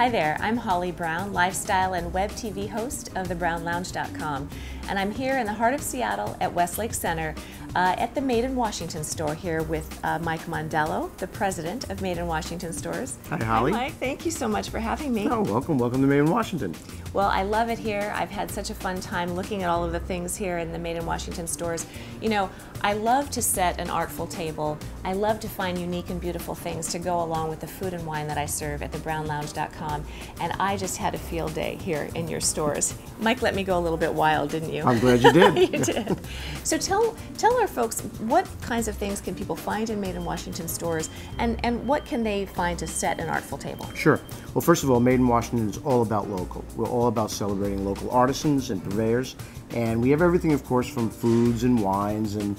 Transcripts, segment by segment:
Hi there, I'm Holly Brown, lifestyle and web TV host of thebrownlounge.com, and I'm here in the heart of Seattle at Westlake Center at the Made in Washington store here with Mike Mondello, the president of Made in Washington Stores. Hi Holly. Hi Mike, thank you so much for having me. Oh, welcome to Made in Washington. Well, I love it here. I've had such a fun time looking at all of the things here in the Made in Washington stores. You know, I love to set an artful table. I love to find unique and beautiful things to go along with the food and wine that I serve at thebrownlounge.com. And I just had a field day here in your stores. Mike let me go a little bit wild, didn't you? I'm glad you did. You did. So tell our folks, what kinds of things can people find in Made in Washington stores, and what can they find to set an artful table? Sure. Well, first of all, Made in Washington is all about local. We're all about celebrating local artisans and purveyors. And we have everything, of course, from foods and wines and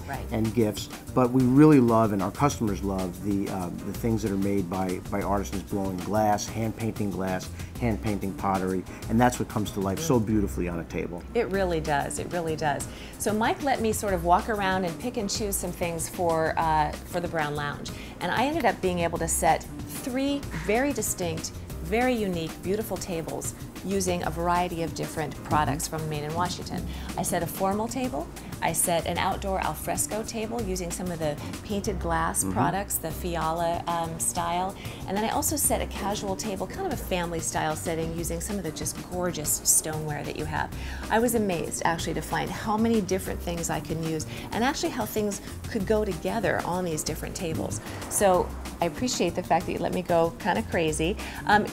gifts. But we really love, and our customers love, the things that are made by artisans, blowing glass, hand painting glass, hand painting pottery, and that's what comes to life so beautifully on a table. It really does. It really does. So Mike let me sort of walk around and pick and choose some things for the Brown Lounge, and I ended up being able to set three very distinct, very unique, beautiful tables using a variety of different products from Made in Washington. I set a formal table. I set an outdoor alfresco table using some of the painted glass products, the Fiala style. And then I also set a casual table, kind of a family style setting, using some of the just gorgeous stoneware that you have. I was amazed actually to find how many different things I can use and actually how things could go together on these different tables. So I appreciate the fact that you let me go kind of crazy.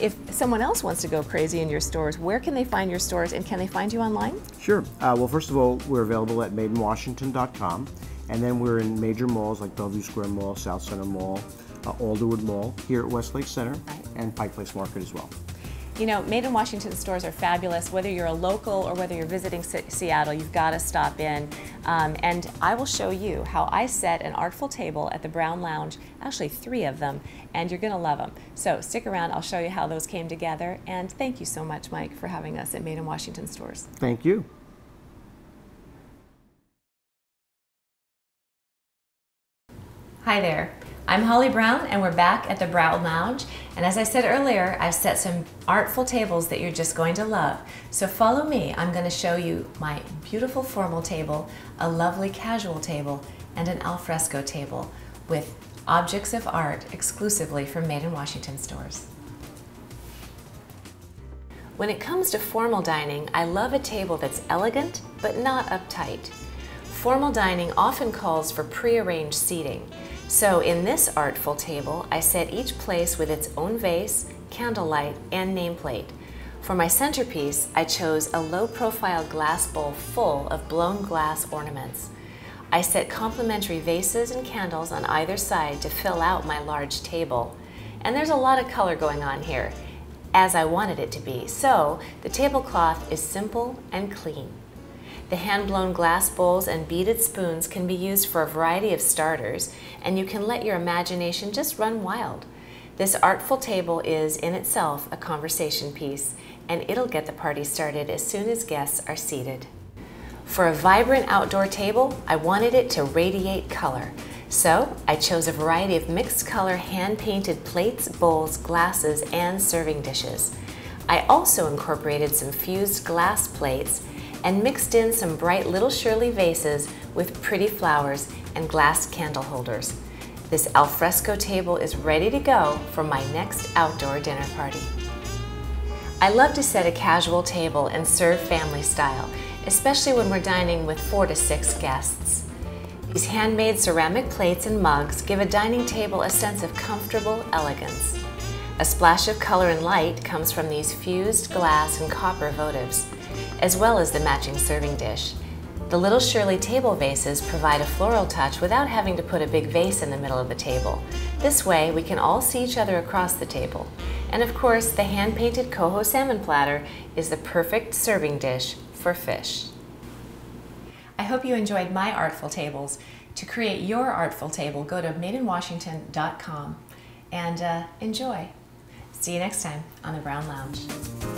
If someone else wants to go crazy in your stores, where can they find your stores, and can they find you online? Sure. Well, first of all, we're available at madeinwashington.com, and then we're in major malls like Bellevue Square Mall, South Center Mall, Alderwood Mall, here at Westlake Center, and Pike Place Market as well. You know, Made in Washington stores are fabulous. Whether you're a local or whether you're visiting Seattle, you've got to stop in. And I will show you how I set an artful table at the Brown Lounge, actually three of them, and you're going to love them. So stick around. I'll show you how those came together. And thank you so much, Mike, for having us at Made in Washington stores. Thank you. Hi there. I'm Holly Brown, and we're back at the Brown Lounge, and as I said earlier, I've set some artful tables that you're just going to love. So follow me. I'm going to show you my beautiful formal table, a lovely casual table, and an alfresco table with objects of art exclusively from Made in Washington stores. When it comes to formal dining, I love a table that's elegant but not uptight. Formal dining often calls for prearranged seating. So in this artful table, I set each place with its own vase, candlelight, and nameplate. For my centerpiece, I chose a low-profile glass bowl full of blown glass ornaments. I set complementary vases and candles on either side to fill out my large table. And there's a lot of color going on here, as I wanted it to be. So the tablecloth is simple and clean. The hand-blown glass bowls and beaded spoons can be used for a variety of starters, and you can let your imagination just run wild. This artful table is, in itself, a conversation piece, and it'll get the party started as soon as guests are seated. For a vibrant outdoor table, I wanted it to radiate color, so I chose a variety of mixed-color hand-painted plates, bowls, glasses, and serving dishes. I also incorporated some fused glass plates and mixed in some bright little Shirley vases with pretty flowers and glass candle holders. This alfresco table is ready to go for my next outdoor dinner party. I love to set a casual table and serve family style, especially when we're dining with 4 to 6 guests. These handmade ceramic plates and mugs give a dining table a sense of comfortable elegance. A splash of color and light comes from these fused glass and copper votives, as well as the matching serving dish. The little Shirley table vases provide a floral touch without having to put a big vase in the middle of the table. This way, we can all see each other across the table. And of course, the hand-painted Coho salmon platter is the perfect serving dish for fish. I hope you enjoyed my artful tables. To create your artful table, go to madeinwashington.com and enjoy. See you next time on the Brown Lounge.